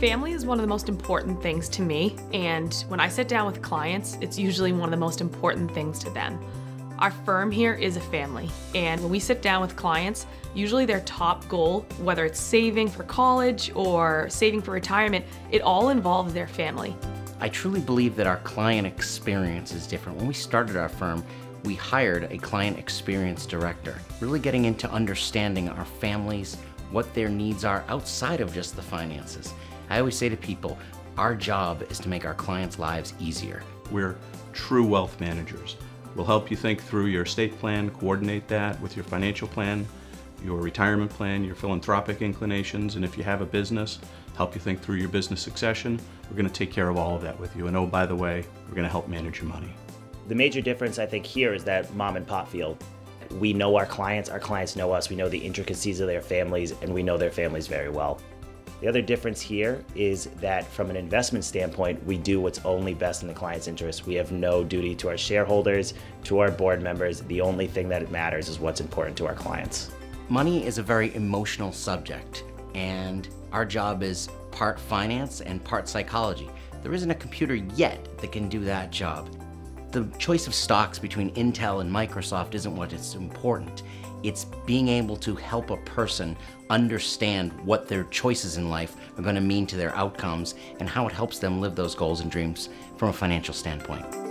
Family is one of the most important things to me, and when I sit down with clients, it's usually one of the most important things to them. Our firm here is a family, and when we sit down with clients, usually their top goal, whether it's saving for college or saving for retirement, it all involves their family. I truly believe that our client experience is different. When we started our firm, we hired a client experience director, really getting into understanding our families, what their needs are outside of just the finances. I always say to people, our job is to make our clients' lives easier. We're true wealth managers. We'll help you think through your estate plan, coordinate that with your financial plan, your retirement plan, your philanthropic inclinations, and if you have a business, help you think through your business succession. We're going to take care of all of that with you. And oh, by the way, we're going to help manage your money. The major difference I think here is that mom and pop feel. We know our clients know us, we know the intricacies of their families, and we know their families very well. The other difference here is that from an investment standpoint, we do what's only best in the client's interest. We have no duty to our shareholders, to our board members. The only thing that matters is what's important to our clients. Money is a very emotional subject, and our job is part finance and part psychology. There isn't a computer yet that can do that job. The choice of stocks between Intel and Microsoft isn't what is important. It's being able to help a person understand what their choices in life are going to mean to their outcomes and how it helps them live those goals and dreams from a financial standpoint.